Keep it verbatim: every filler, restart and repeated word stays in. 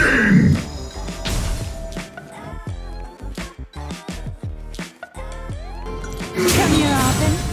Sting! Come here, Alvin.